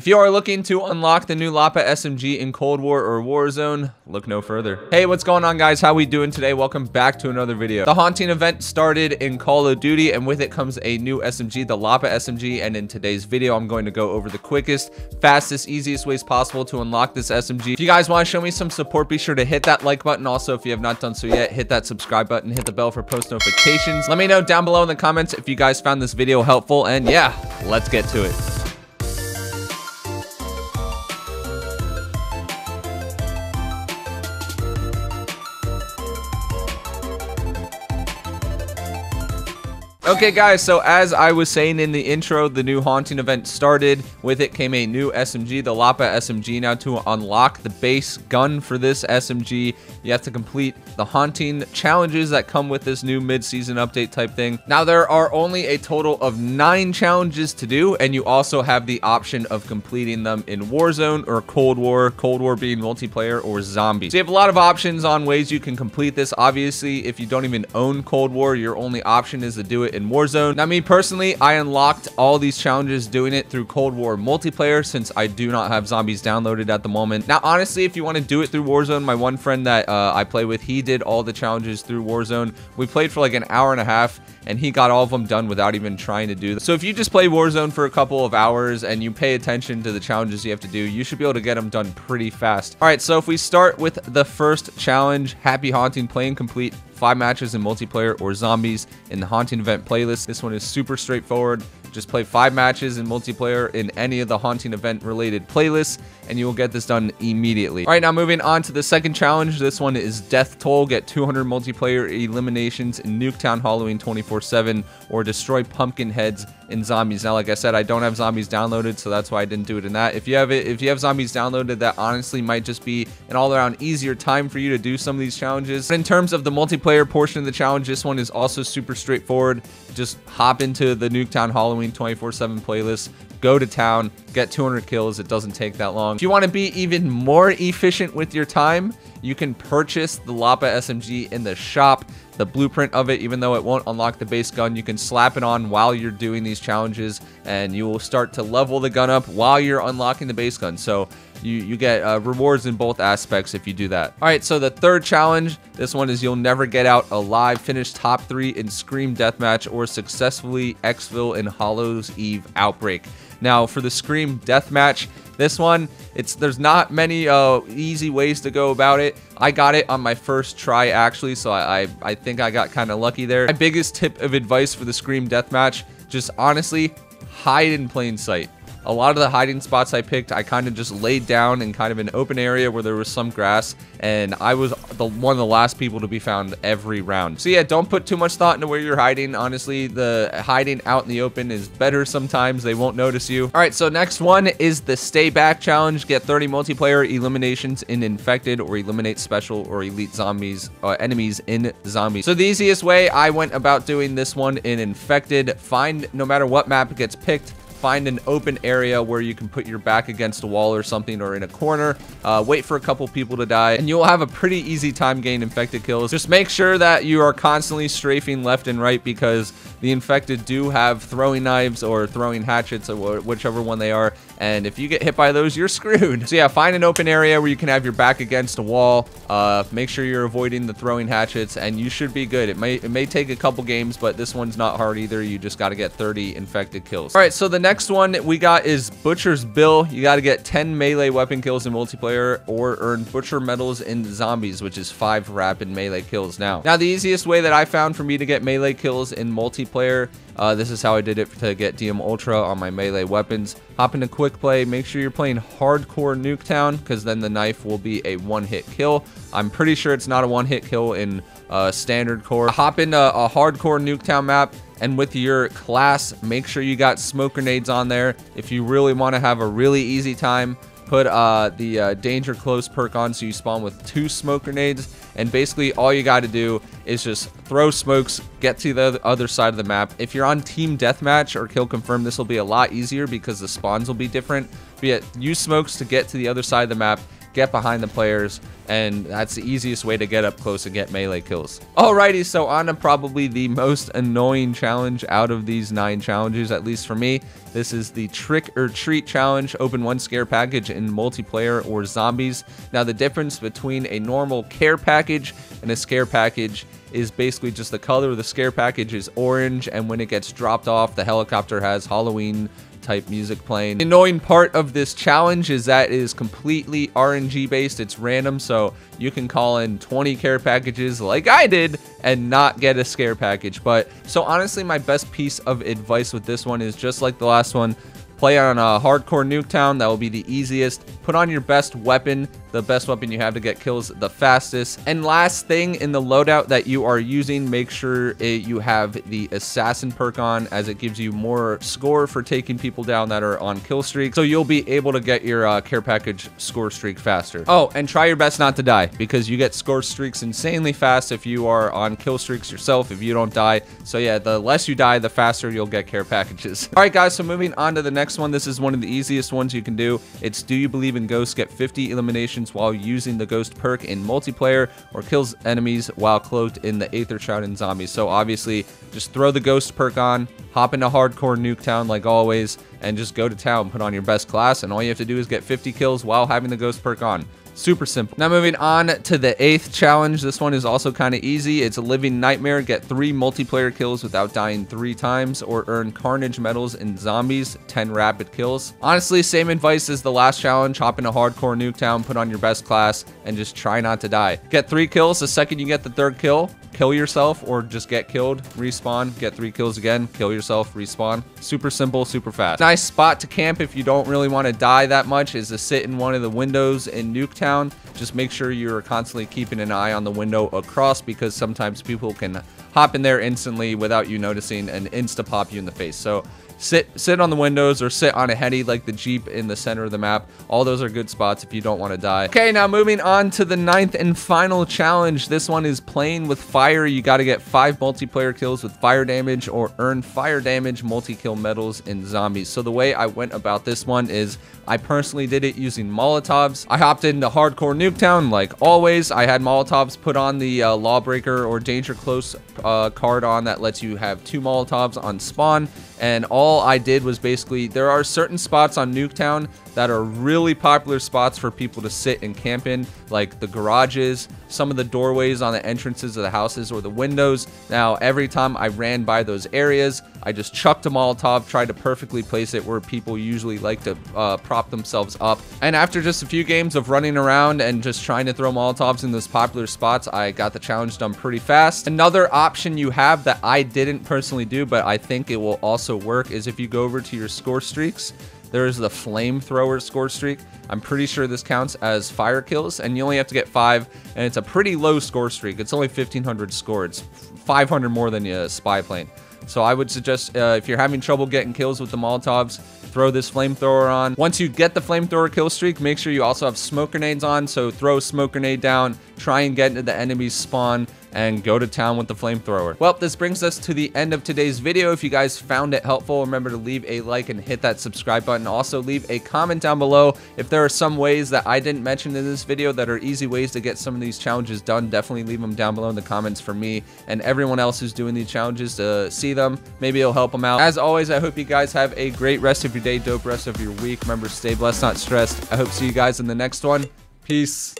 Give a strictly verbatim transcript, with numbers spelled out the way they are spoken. If you are looking to unlock the new Lapa S M G in Cold War or Warzone, look no further. Hey, what's going on, guys? How we doing today? Welcome back to another video. The haunting event started in Call of Duty, and with it comes a new S M G, the Lapa S M G, and in today's video, I'm going to go over the quickest, fastest, easiest ways possible to unlock this S M G. If you guys want to show me some support, be sure to hit that like button. Also, if you have not done so yet, hit that subscribe button, hit the bell for post notifications. Let me know down below in the comments if you guys found this video helpful, and yeah, let's get to it. Okay guys, so as I was saying in the intro, the new haunting event started. With it came a new S M G, the Lapa S M G. Now to unlock the base gun for this S M G, you have to complete the haunting challenges that come with this new mid-season update type thing. Now there are only a total of nine challenges to do, and you also have the option of completing them in Warzone or Cold War, Cold War being multiplayer or zombie. So you have a lot of options on ways you can complete this. Obviously, if you don't even own Cold War, your only option is to do it in Warzone. Now, me personally, I unlocked all these challenges doing it through Cold War multiplayer, since I do not have zombies downloaded at the moment. Now, honestly, if you want to do it through Warzone, my one friend that uh, I play with, he did all the challenges through Warzone. We played for like an hour and a half, and he got all of them done without even trying to do them. So if you just play Warzone for a couple of hours and you pay attention to the challenges you have to do, you should be able to get them done pretty fast. All right, so if we start with the first challenge, Happy Haunting, play and complete five matches in multiplayer or zombies in the haunting event playlist. This one is super straightforward. Just play five matches in multiplayer in any of the haunting event related playlists, and you will get this done immediately. All right, now moving on to the second challenge. This one is Death Toll. Get two hundred multiplayer eliminations in Nuketown Halloween twenty-four seven or destroy pumpkin heads in zombies. Now, like I said, I don't have zombies downloaded, so that's why I didn't do it in that. If you have it, if you have zombies downloaded, that honestly might just be an all around easier time for you to do some of these challenges. But in terms of the multiplayer portion of the challenge, this one is also super straightforward. Just hop into the Nuketown Halloween twenty-four seven playlist, go to town, get two hundred kills. It doesn't take that long. If you want to be even more efficient with your time, you can purchase the Lapa S M G in the shop. The blueprint of it, even though it won't unlock the base gun, you can slap it on while you're doing these challenges, and you will start to level the gun up while you're unlocking the base gun. So you, you get uh, rewards in both aspects if you do that. All right, so the third challenge, this one is You'll Never Get Out Alive. Finish top three in Scream Deathmatch or successfully exfil in Hollow's Eve Outbreak. Now, for the Scream Deathmatch, this one, it's there's not many uh, easy ways to go about it. I got it on my first try, actually, so I, I, I think I got kind of lucky there. My biggest tip of advice for the Scream Deathmatch, just honestly, hide in plain sight. A lot of the hiding spots I picked, I kind of just laid down in kind of an open area where there was some grass, and I was the one of the last people to be found every round. So yeah, don't put too much thought into where you're hiding. Honestly, the hiding out in the open is better sometimes. They won't notice you. All right, so next one is the Stay Back Challenge. Get thirty multiplayer eliminations in infected or eliminate special or elite zombies or enemies in zombies. So the easiest way I went about doing this one in infected, find, no matter what map gets picked, find an open area where you can put your back against a wall or something, or in a corner. Uh, wait for a couple people to die, and you'll have a pretty easy time getting infected kills. Just make sure that you are constantly strafing left and right, because the infected do have throwing knives or throwing hatchets or whichever one they are, and if you get hit by those, you're screwed. So yeah, find an open area where you can have your back against a wall. Uh, make sure you're avoiding the throwing hatchets, and you should be good. It may, it may take a couple games, but this one's not hard either. You just got to get thirty infected kills. All right, so the next Next one we got is Butcher's Bill. You got to get ten melee weapon kills in multiplayer or earn Butcher Medals in zombies, which is five rapid melee kills. Now, now the easiest way that I found for me to get melee kills in multiplayer, uh, this is how I did it to get D M Ultra on my melee weapons. Hop into quick play. Make sure you're playing hardcore Nuketown, because then the knife will be a one-hit kill. I'm pretty sure it's not a one-hit kill in uh, standard core. Hop into a hardcore Nuketown map, and with your class, make sure you got smoke grenades on there. If you really want to have a really easy time, put uh, the uh, danger close perk on, so you spawn with two smoke grenades. And basically all you got to do is just throw smokes, get to the other side of the map. If you're on team deathmatch or kill confirm, this will be a lot easier because the spawns will be different. But yeah, use smokes to get to the other side of the map, get behind the players, and that's the easiest way to get up close and get melee kills. Alrighty, so on to probably the most annoying challenge out of these nine challenges, at least for me. This is the Trick or Treat Challenge. Open one scare package in multiplayer or zombies. Now, the difference between a normal care package and a scare package is basically just the color. The scare package is orange, and when it gets dropped off, the helicopter has Halloween type music playing. The annoying part of this challenge is that it is completely R N G based. It's random, so you can call in twenty care packages like I did and not get a scare package. But so honestly, my best piece of advice with this one is just like the last one, play on a hardcore Nuketown. That will be the easiest. Put on your best weapon, the best weapon you have to get kills the fastest. And last thing, in the loadout that you are using, make sure it, you have the assassin perk on, as it gives you more score for taking people down that are on kill streak, so you'll be able to get your uh, care package score streak faster. Oh, and try your best not to die, because you get score streaks insanely fast if you are on kill streaks yourself, if you don't die. So yeah, the less you die, the faster you'll get care packages. All right guys, so moving on to the next one. This is one of the easiest ones you can do. It's Do You Believe in Ghosts? Get fifty eliminations while using the ghost perk in multiplayer, or kills enemies while clothed in the Aether Shroud and zombies. So obviously just throw the ghost perk on, hop into hardcore Nuketown like always, and just go to town. Put on your best class, and all you have to do is get fifty kills while having the ghost perk on. Super simple. Now moving on to the eighth challenge. This one is also kind of easy. It's a Living Nightmare. Get three multiplayer kills without dying three times, or earn carnage medals in zombies, ten rapid kills. Honestly, same advice as the last challenge. Hop into hardcore Nuketown, put on your best class, and just try not to die. Get three kills. The second you get the third kill, kill yourself, or just get killed, respawn, get three kills again, kill yourself, respawn. Super simple, super fast. Nice spot to camp if you don't really want to die that much is to sit in one of the windows in Nuketown. Just make sure you're constantly keeping an eye on the window across, because sometimes people can hop in there instantly without you noticing and insta-pop you in the face. So sit sit on the windows, or sit on a heady like the Jeep in the center of the map. All those are good spots if you don't want to die. Okay, now moving on to the ninth and final challenge. This one is Playing with Fire. You got to get five multiplayer kills with fire damage, or earn fire damage multi-kill medals in zombies. So the way I went about this one is I personally did it using Molotovs. I hopped into hardcore Nuketown like always. I had Molotovs, put on the uh, Lawbreaker or Danger Close uh, card on that lets you have two Molotovs on spawn. And all I did was basically, there are certain spots on Nuketown that are really popular spots for people to sit and camp in, like the garages, some of the doorways on the entrances of the houses, or the windows. Now, every time I ran by those areas, I just chucked a Molotov, tried to perfectly place it where people usually like to uh, prop themselves up. And after just a few games of running around and just trying to throw Molotovs in those popular spots, I got the challenge done pretty fast. Another option you have that I didn't personally do, but I think it will also work, is if you go over to your score streaks, there is the flamethrower score streak. I'm pretty sure this counts as fire kills, and you only have to get five, and it's a pretty low score streak. It's only fifteen hundred score. It's five hundred more than a spy plane. So I would suggest uh, if you're having trouble getting kills with the Molotovs, throw this flamethrower on. Once you get the flamethrower kill streak, make sure you also have smoke grenades on. So throw a smoke grenade down, try and get into the enemy's spawn, and go to town with the flamethrower. Well, this brings us to the end of today's video. If you guys found it helpful, remember to leave a like and hit that subscribe button. Also, leave a comment down below if there are some ways that I didn't mention in this video that are easy ways to get some of these challenges done. Definitely leave them down below in the comments for me and everyone else who's doing these challenges to see them. Maybe it'll help them out. As always, I hope you guys have a great rest of your day, dope rest of your week. Remember, stay blessed, not stressed. I hope to see you guys in the next one. Peace.